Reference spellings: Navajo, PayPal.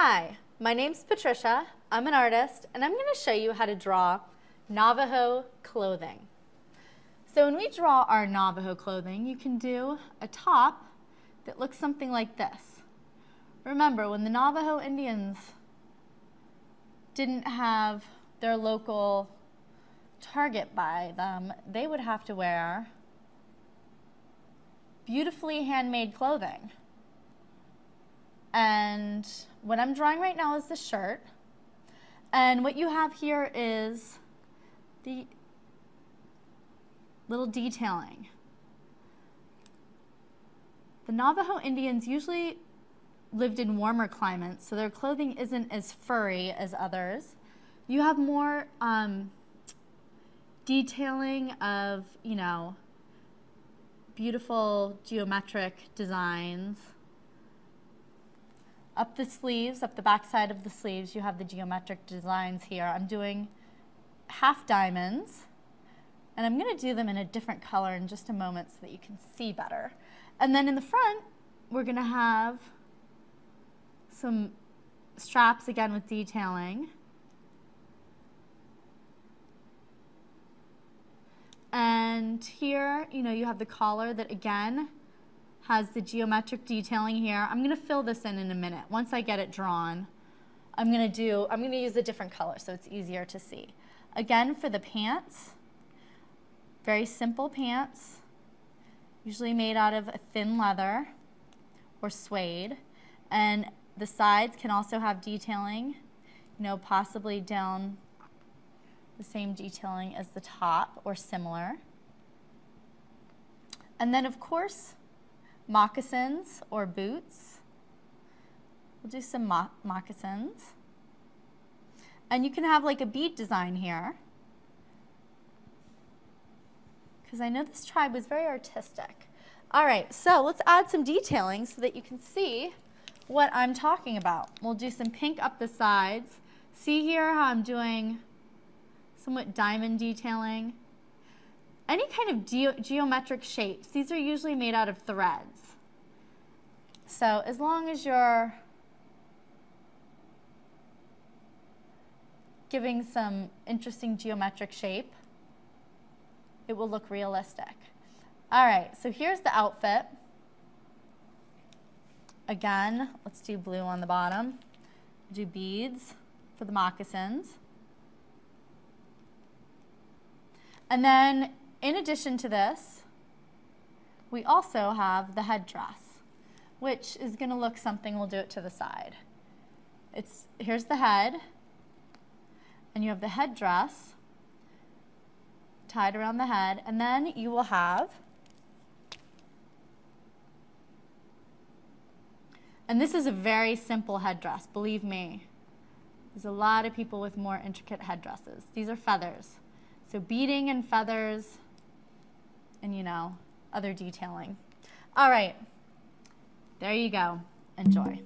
Hi, my name's Patricia, I'm an artist, and I'm going to show you how to draw Navajo clothing. So when we draw our Navajo clothing, you can do a top that looks something like this. Remember, when the Navajo Indians didn't have their local Target by them, they would have to wear beautifully handmade clothing. And what I'm drawing right now is the shirt, and what you have here is the little detailing. The Navajo Indians usually lived in warmer climates, so their clothing isn't as furry as others. You have more detailing of, you know, beautiful geometric designs. Up the sleeves, up the back side of the sleeves, you have the geometric designs here. I'm doing half diamonds, and I'm going to do them in a different color in just a moment so that you can see better. And then in the front, we're going to have some straps, again with detailing. And here, you know, you have the collar that, again, has the geometric detailing here. I'm going to fill this in a minute. Once I get it drawn, I'm going to use a different color so it's easier to see. Again, for the pants, very simple pants, usually made out of a thin leather or suede, and the sides can also have detailing, you know, possibly down the same detailing as the top or similar. And then, of course, moccasins or boots. We'll do some moccasins. And you can have like a bead design here, because I know this tribe was very artistic. All right, so let's add some detailing so that you can see what I'm talking about. We'll do some pink up the sides. See here how I'm doing somewhat diamond detailing. Any kind of geometric shapes. These are usually made out of threads. So as long as you're giving some interesting geometric shape, it will look realistic. All right, so here's the outfit. Again, let's do blue on the bottom. Do beads for the moccasins. And then, in addition to this, we also have the headdress, which is going to look something. We'll do it to the side. Here's the head, and you have the headdress tied around the head, and then you will have, and this is a very simple headdress, believe me. There's a lot of people with more intricate headdresses. These are feathers. So beading and feathers, and, you know, other detailing. All right, there you go. Enjoy.